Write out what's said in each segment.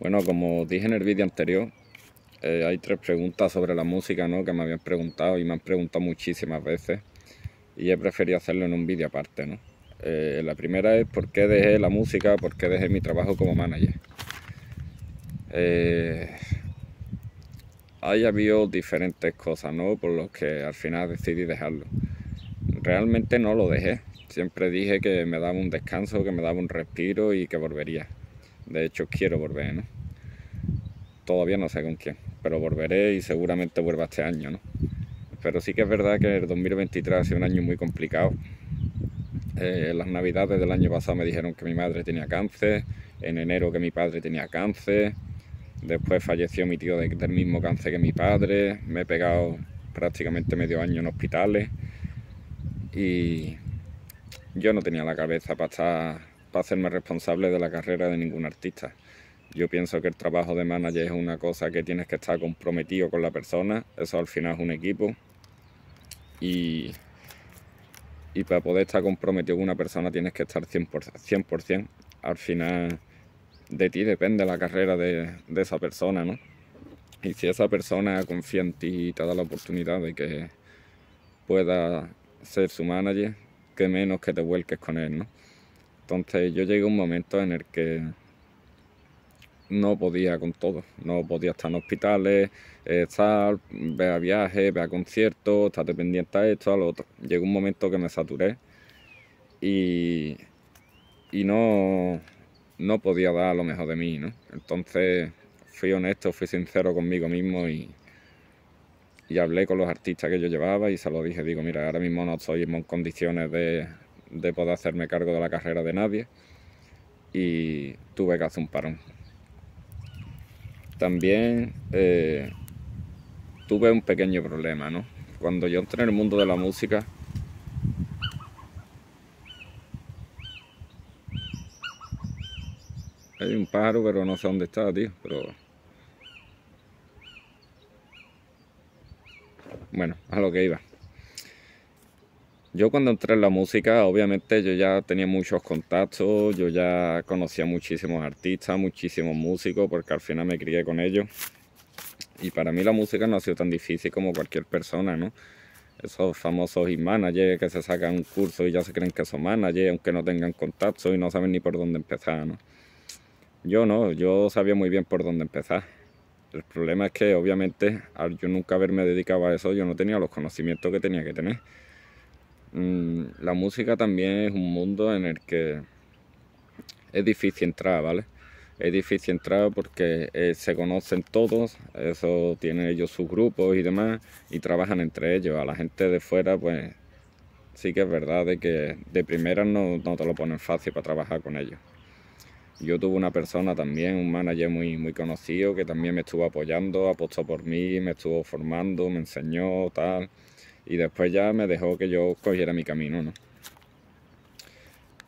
Bueno, como dije en el vídeo anterior, hay tres preguntas sobre la música, ¿no?, que me habían preguntado y me han preguntado muchísimas veces y he preferido hacerlo en un vídeo aparte, ¿no? La primera es por qué dejé la música, por qué dejé mi trabajo como manager. Hay habido diferentes cosas, ¿no?, por los que al final decidí dejarlo. Realmente no lo dejé, siempre dije que me daba un descanso, que me daba un respiro y que volvería. De hecho, quiero volver, ¿no? Todavía no sé con quién, pero volveré y seguramente vuelva este año, ¿no? Pero sí que es verdad que el 2023 ha sido un año muy complicado. En las navidades del año pasado me dijeron que mi madre tenía cáncer, en enero que mi padre tenía cáncer, después falleció mi tío del mismo cáncer que mi padre, me he pegado prácticamente medio año en hospitales y yo no tenía la cabeza para hacerme responsable de la carrera de ningún artista. Yo pienso que el trabajo de manager es una cosa que tienes que estar comprometido con la persona, eso al final es un equipo, y para poder estar comprometido con una persona tienes que estar 100%. Al final de ti depende la carrera de esa persona, ¿no? Y si esa persona confía en ti y te da la oportunidad de que pueda ser su manager, que menos que te vuelques con él, ¿no? Entonces yo llegué a un momento en el que no podía con todo, no podía estar en hospitales, estar, ver a viajes, ver a conciertos, estar pendiente a esto, a lo otro. Llegó un momento que me saturé y no podía dar lo mejor de mí, ¿no? Entonces fui honesto, fui sincero conmigo mismo y hablé con los artistas que yo llevaba y se lo dije, digo, mira, ahora mismo no estoy en condiciones de poder hacerme cargo de la carrera de nadie y tuve que hacer un parón. También tuve un pequeño problema, ¿no? Cuando yo entré en el mundo de la música, hay un pájaro pero no sé dónde está, tío, pero bueno, a lo que iba. Yo cuando entré en la música, obviamente yo ya tenía muchos contactos, yo ya conocía muchísimos artistas, muchísimos músicos, porque al final me crié con ellos. Y para mí la música no ha sido tan difícil como cualquier persona, ¿no? Esos famosos managers que se sacan un curso y ya se creen que son managers, aunque no tengan contactos y no saben ni por dónde empezar, ¿no? Yo no, yo sabía muy bien por dónde empezar. El problema es que, obviamente, al yo nunca haberme dedicado a eso, yo no tenía los conocimientos que tenía que tener. La música también es un mundo en el que es difícil entrar, ¿vale? Es difícil entrar porque se conocen todos, eso tienen ellos sus grupos y demás, y trabajan entre ellos. A la gente de fuera, pues sí que es verdad de que de primera no te lo ponen fácil para trabajar con ellos. Yo tuve una persona también, un manager muy conocido, que también me estuvo apoyando, apostó por mí, me estuvo formando, me enseñó, tal. Y después ya me dejó que yo cogiera mi camino, ¿no?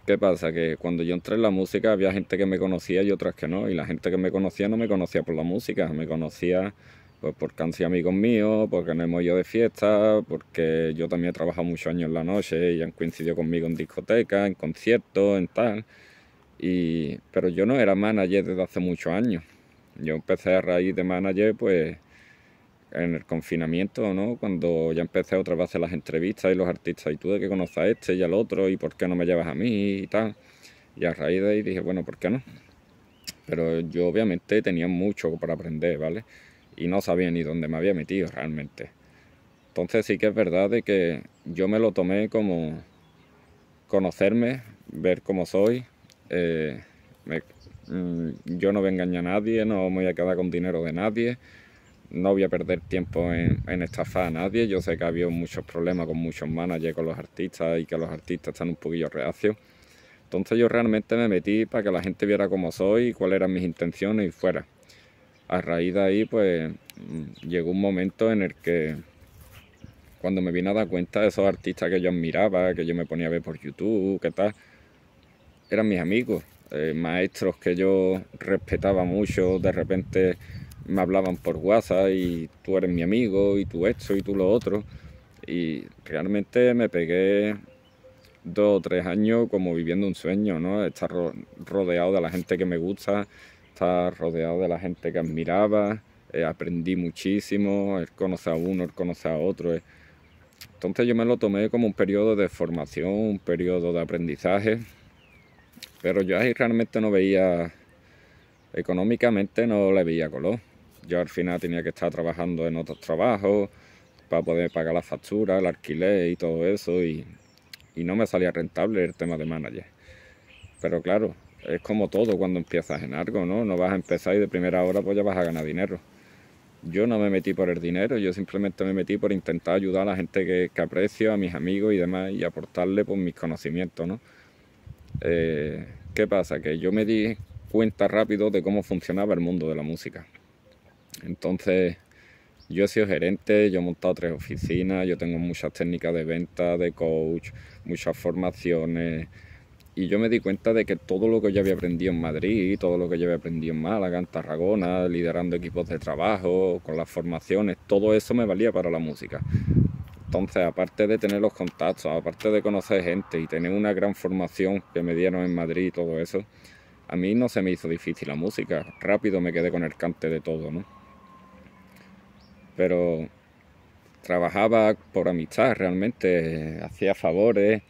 ¿Qué pasa? Que cuando yo entré en la música había gente que me conocía y otras que no. Y la gente que me conocía no me conocía por la música, me conocía pues porque han sido amigos míos, porque nos hemos ido de fiesta, porque yo también he trabajado muchos años en la noche y han coincidido conmigo en discotecas, en conciertos, en tal. Pero yo no era manager desde hace muchos años. Yo empecé a raíz de manager, pues en el confinamiento, ¿no? Cuando ya empecé otra vez a hacer las entrevistas y los artistas, y tú de que conoces a este y al otro, y por qué no me llevas a mí y tal. Y a raíz de ahí dije, bueno, ¿por qué no? Pero yo obviamente tenía mucho para aprender, ¿vale? Y no sabía ni dónde me había metido realmente. Entonces sí que es verdad de que yo me lo tomé como conocerme, ver cómo soy. Yo no voy a engañar a nadie, no me voy a quedar con dinero de nadie. No voy a perder tiempo en estafar a nadie. Yo sé que ha habido muchos problemas con muchos managers, con los artistas, y que los artistas están un poquillo reacios. Entonces yo realmente me metí para que la gente viera cómo soy, cuáles eran mis intenciones y fuera. A raíz de ahí, pues, llegó un momento en el que, cuando me vine a dar cuenta de esos artistas que yo admiraba, que yo me ponía a ver por YouTube, que tal, eran mis amigos, maestros que yo respetaba mucho, de repente me hablaban por WhatsApp y tú eres mi amigo, y tú esto, y tú lo otro. Y realmente me pegué 2 o 3 años como viviendo un sueño, ¿no? Estar rodeado de la gente que me gusta, estar rodeado de la gente que admiraba, aprendí muchísimo, él conoce a uno, él conoce a otro. Entonces yo me lo tomé como un periodo de formación, un periodo de aprendizaje, pero yo ahí realmente no veía, económicamente no le veía color. Yo al final tenía que estar trabajando en otros trabajos para poder pagar la factura, el alquiler y todo eso, y no me salía rentable el tema de manager. Pero claro, es como todo cuando empiezas en algo, ¿no? No vas a empezar y de primera hora pues ya vas a ganar dinero. Yo no me metí por el dinero, yo simplemente me metí por intentar ayudar a la gente que aprecio, a mis amigos y demás, y aportarle pues, mis conocimientos, ¿no? ¿Qué pasa? Que yo me di cuenta rápido de cómo funcionaba el mundo de la música. Entonces, yo he sido gerente, yo he montado 3 oficinas, yo tengo muchas técnicas de venta, de coach, muchas formaciones. Y yo me di cuenta de que todo lo que yo había aprendido en Madrid, todo lo que yo había aprendido en Málaga, en Tarragona, liderando equipos de trabajo, con las formaciones, todo eso me valía para la música. Entonces, aparte de tener los contactos, aparte de conocer gente y tener una gran formación que me dieron en Madrid y todo eso, a mí no se me hizo difícil la música, rápido me quedé con el cante de todo, ¿no? Pero trabajaba por amistad realmente, hacía favores,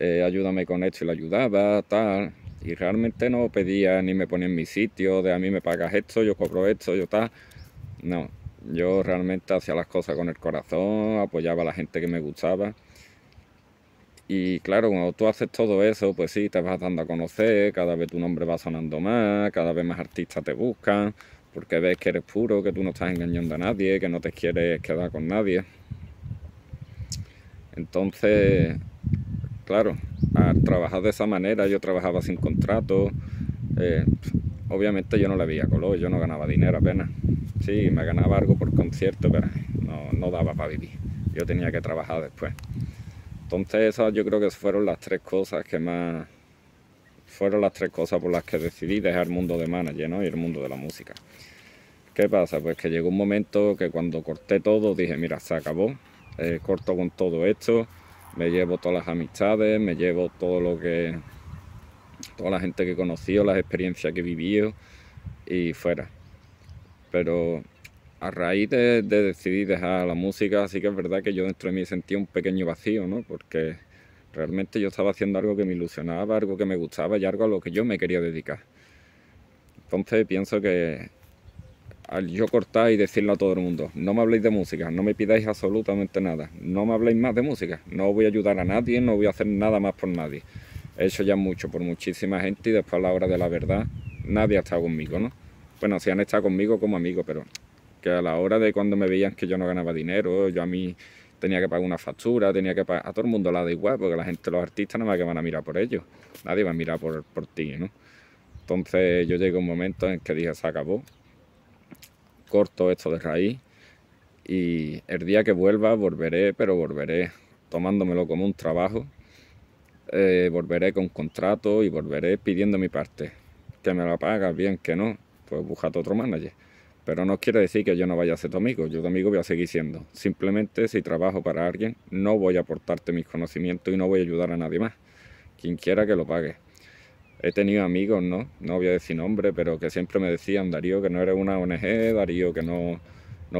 ayúdame con esto y lo ayudaba, tal, y realmente no pedía ni me ponía en mi sitio, de a mí me pagas esto, yo cobro esto, yo tal, no, yo realmente hacía las cosas con el corazón, apoyaba a la gente que me gustaba. Y claro, cuando tú haces todo eso, pues sí, te vas dando a conocer, cada vez tu nombre va sonando más, cada vez más artistas te buscan, porque ves que eres puro, que tú no estás engañando a nadie, que no te quieres quedar con nadie. Entonces, claro, al trabajar de esa manera, yo trabajaba sin contrato, obviamente yo no le veía color, yo no ganaba dinero apenas. Sí, me ganaba algo por concierto, pero no daba para vivir, yo tenía que trabajar después. Entonces esas yo creo que fueron las 3 cosas que más... Fueron las 3 cosas por las que decidí dejar el mundo de manager, ¿no? Y el mundo de la música. ¿Qué pasa? Pues que llegó un momento que cuando corté todo dije, mira, se acabó, corto con todo esto, me llevo todas las amistades, me llevo todo lo que... toda la gente que he conocido, las experiencias que he vivido y fuera. Pero a raíz de decidir dejar la música, sí que es verdad que yo dentro de mí sentía un pequeño vacío, ¿no? Porque realmente yo estaba haciendo algo que me ilusionaba, algo que me gustaba y algo a lo que yo me quería dedicar. Entonces pienso que al yo cortar y decirle a todo el mundo, no me habléis de música, no me pidáis absolutamente nada, no me habléis más de música, no voy a ayudar a nadie, no voy a hacer nada más por nadie. He hecho ya mucho por muchísima gente y después a la hora de la verdad nadie ha estado conmigo, ¿no? Bueno, sí han estado conmigo como amigos, pero que a la hora de cuando me veían que yo no ganaba dinero, yo a mí tenía que pagar una factura, tenía que pagar... A todo el mundo le da igual, porque la gente, los artistas nada más que van a mirar por ellos. Nadie va a mirar por ti, ¿no? Entonces yo llegué a un momento en que dije, se acabó. Corto esto de raíz y el día que vuelva volveré, pero volveré tomándomelo como un trabajo. Volveré con contrato y volveré pidiendo mi parte. Que me la pagas bien, que no, pues búscate otro manager. Pero no quiere decir que yo no vaya a ser tu amigo, yo tu amigo voy a seguir siendo. Simplemente si trabajo para alguien no voy a aportarte mis conocimientos y no voy a ayudar a nadie más. Quien quiera que lo pague. He tenido amigos, no voy a decir nombre, pero que siempre me decían, Darío, que no eres una ONG, Darío, que no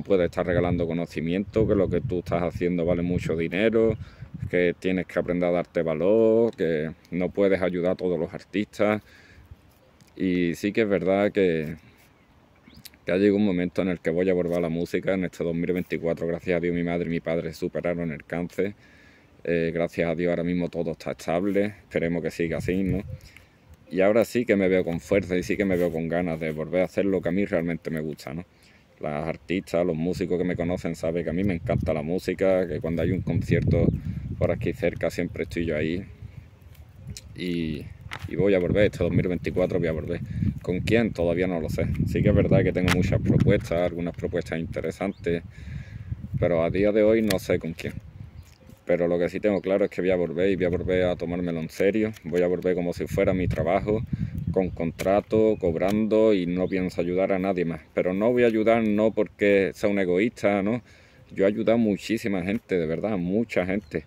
puedes estar regalando conocimiento, que lo que tú estás haciendo vale mucho dinero, que tienes que aprender a darte valor, que no puedes ayudar a todos los artistas. Y sí que es verdad que... Ya llegó un momento en el que voy a volver a la música. En este 2024, gracias a Dios, mi madre y mi padre superaron el cáncer. Gracias a Dios ahora mismo todo está estable. Esperemos que siga así, ¿no? Y ahora sí que me veo con fuerza y sí que me veo con ganas de volver a hacer lo que a mí realmente me gusta, ¿no? Las artistas, los músicos que me conocen saben que a mí me encanta la música, que cuando hay un concierto por aquí cerca siempre estoy yo ahí. Y voy a volver, este 2024 voy a volver. ¿Con quién? Todavía no lo sé. Sí que es verdad que tengo muchas propuestas, algunas propuestas interesantes, pero a día de hoy no sé con quién. Pero lo que sí tengo claro es que voy a volver y voy a volver a tomármelo en serio. Voy a volver como si fuera mi trabajo, con contrato, cobrando, y no pienso ayudar a nadie más. Pero no voy a ayudar no porque sea un egoísta, ¿no? Yo he ayudado a muchísima gente, de verdad, mucha gente.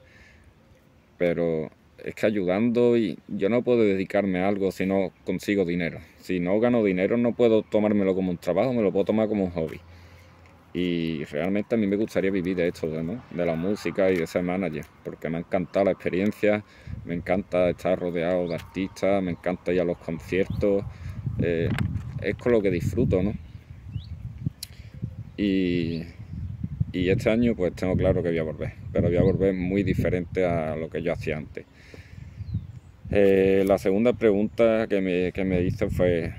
Pero... es que ayudando, y yo no puedo dedicarme a algo si no consigo dinero. Si no gano dinero no puedo tomármelo como un trabajo, me lo puedo tomar como un hobby. Y realmente a mí me gustaría vivir de esto, ¿no? De la música y de ser manager, porque me ha encantado la experiencia, me encanta estar rodeado de artistas, me encanta ir a los conciertos, es con lo que disfruto, ¿no? Y este año pues tengo claro que voy a volver, pero voy a volver muy diferente a lo que yo hacía antes. La segunda pregunta que me hizo fue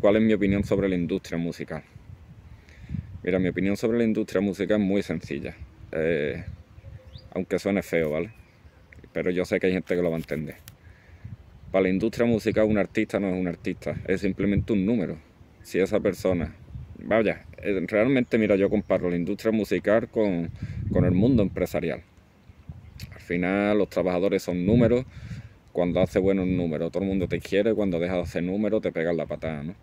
¿cuál es mi opinión sobre la industria musical? Mira, mi opinión sobre la industria musical es muy sencilla, aunque suene feo, ¿vale? Pero yo sé que hay gente que lo va a entender. Para la industria musical un artista no es un artista, es simplemente un número. Si esa persona, vaya, realmente mira, yo comparo la industria musical con el mundo empresarial. Al final los trabajadores son números, cuando haces buenos números todo el mundo te quiere, cuando dejas de hacer números te pegan la patada, ¿no?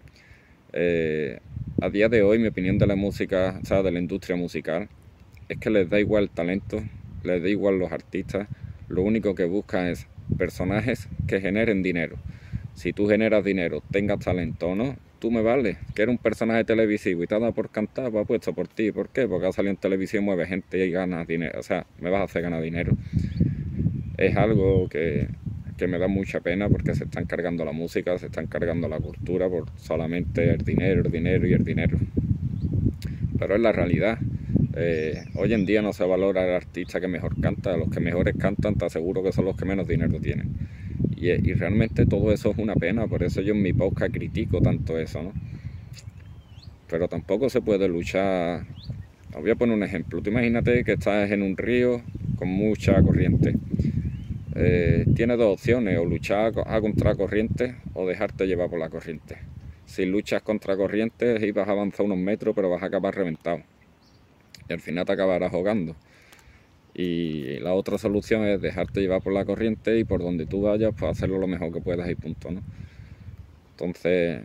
A día de hoy mi opinión de la música, o sea, de la industria musical, es que les da igual el talento, les da igual los artistas, lo único que buscan es personajes que generen dinero. Si tú generas dinero, tengas talento o no, tú me vales, que eres un personaje televisivo y te has dado por cantar, pues apuesto por ti. ¿Por qué? Porque has salido en televisión, mueve gente y ganas dinero, o sea, me vas a hacer ganar dinero. Es algo que me da mucha pena, porque se están cargando la música, se están cargando la cultura por solamente el dinero y el dinero. Pero es la realidad. Hoy en día no se valora al artista que mejor canta, los que mejores cantan te aseguro que son los que menos dinero tienen. Y realmente todo eso es una pena, por eso yo en mi podcast critico tanto eso, ¿no? Pero tampoco se puede luchar. Os voy a poner un ejemplo. Tú imagínate que estás en un río con mucha corriente. Tienes dos opciones, o luchar a contracorriente o dejarte llevar por la corriente. Si luchas contracorriente y vas a avanzar unos metros, pero vas a acabar reventado y al final te acabarás ahogando. Y la otra solución es dejarte llevar por la corriente y por donde tú vayas, pues hacerlo lo mejor que puedas y punto, ¿no? Entonces,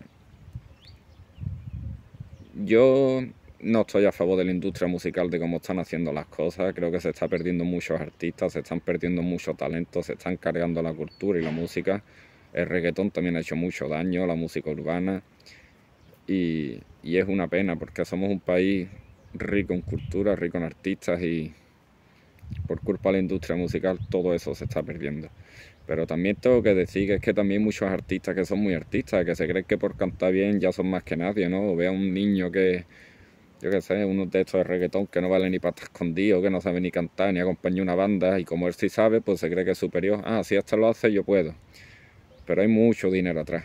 yo no estoy a favor de la industria musical, de cómo están haciendo las cosas. Creo que se está perdiendo muchos artistas, se están perdiendo muchos talentos, se están cargando la cultura y la música. El reggaetón también ha hecho mucho daño, la música urbana. Y es una pena, porque somos un país rico en cultura, rico en artistas, y por culpa de la industria musical todo eso se está perdiendo. Pero también tengo que decir que es que también muchos artistas que son muy artistas, que se creen que por cantar bien ya son más que nadie, ¿no? O vea un niño que, yo qué sé, uno de estos de reggaetón que no vale ni para estar escondido, que no sabe ni cantar, ni acompaña una banda, y como él sí sabe, pues se cree que es superior. Ah, si hasta lo hace, yo puedo. Pero hay mucho dinero atrás.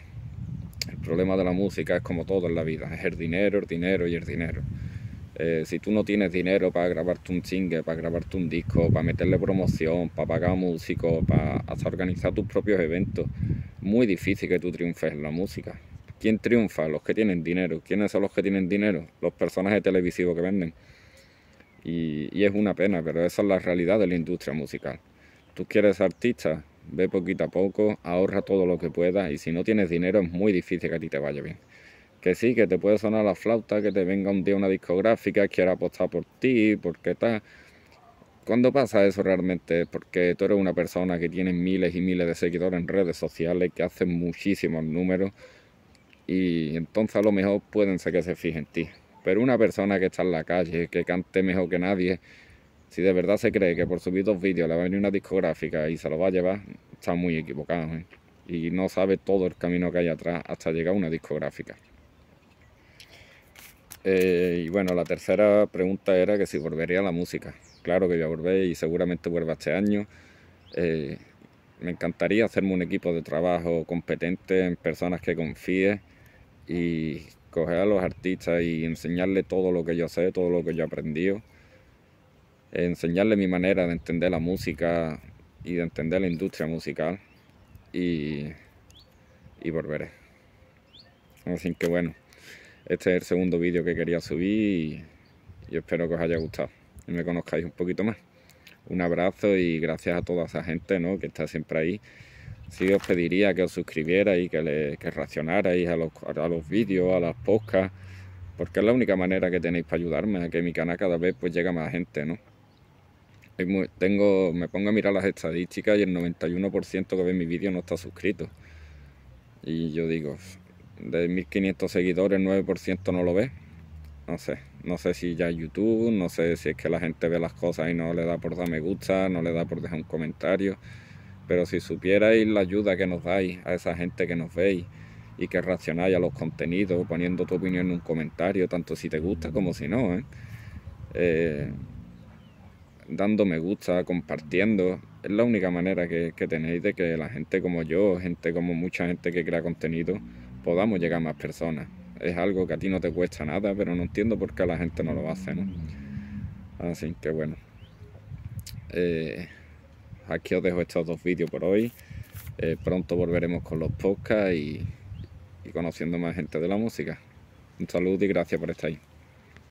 El problema de la música es como todo en la vida, es el dinero y el dinero. Si tú no tienes dinero para grabarte un single, para grabarte un disco, para meterle promoción, para pagar músicos, para hasta organizar tus propios eventos, muy difícil que tú triunfes en la música. ¿Quién triunfa? Los que tienen dinero. ¿Quiénes son los que tienen dinero? Los personajes televisivos que venden. Y es una pena, pero esa es la realidad de la industria musical. Tú quieres ser artista, ve poquito a poco, ahorra todo lo que puedas, y si no tienes dinero es muy difícil que a ti te vaya bien. Que sí, que te puede sonar la flauta, que te venga un día una discográfica, quiera apostar por ti, porque tal. ¿Cuándo pasa eso realmente? Porque tú eres una persona que tiene miles y miles de seguidores en redes sociales, que hace muchísimos números, y entonces a lo mejor pueden ser que se fijen en ti. Pero una persona que está en la calle, que cante mejor que nadie, si de verdad se cree que por subir dos vídeos le va a venir una discográfica y se lo va a llevar, está muy equivocado, ¿eh? Y no sabe todo el camino que hay atrás hasta llegar a una discográfica. Y bueno, la tercera pregunta era que si volvería a la música. Claro que voy a volver, y seguramente vuelva este año. Me encantaría hacerme un equipo de trabajo competente, en personas que confíe, y coger a los artistas y enseñarles todo lo que yo sé, todo lo que yo he aprendido, enseñarles mi manera de entender la música y de entender la industria musical, y volveré. Así que bueno, este es el segundo vídeo que quería subir, y espero que os haya gustado y me conozcáis un poquito más. Un abrazo, y gracias a toda esa gente, ¿no?, que está siempre ahí. Sí os pediría que os suscribierais, que reaccionarais a los vídeos, a las podcasts, porque es la única manera que tenéis para ayudarme a que mi canal cada vez pues llegue a más gente, ¿no? me pongo a mirar las estadísticas y el 91% que ve mi vídeo no está suscrito. Y yo digo, de 1500 seguidores, 9% no lo ve. No sé si ya YouTube, no sé si es que la gente ve las cosas y no le da por dar me gusta, no le da por dejar un comentario. Pero si supierais la ayuda que nos dais a esa gente que nos veis y que reaccionáis a los contenidos, poniendo tu opinión en un comentario, tanto si te gusta como si no, ¿eh? Dando me gusta, compartiendo, es la única manera que tenéis de que la gente como yo, gente como mucha gente que crea contenido, podamos llegar a más personas. Es algo que a ti no te cuesta nada, pero no entiendo por qué la gente no lo hace, ¿no? Así que bueno, aquí os dejo estos dos vídeos por hoy. Pronto volveremos con los podcasts y conociendo más gente de la música. Un saludo y gracias por estar ahí.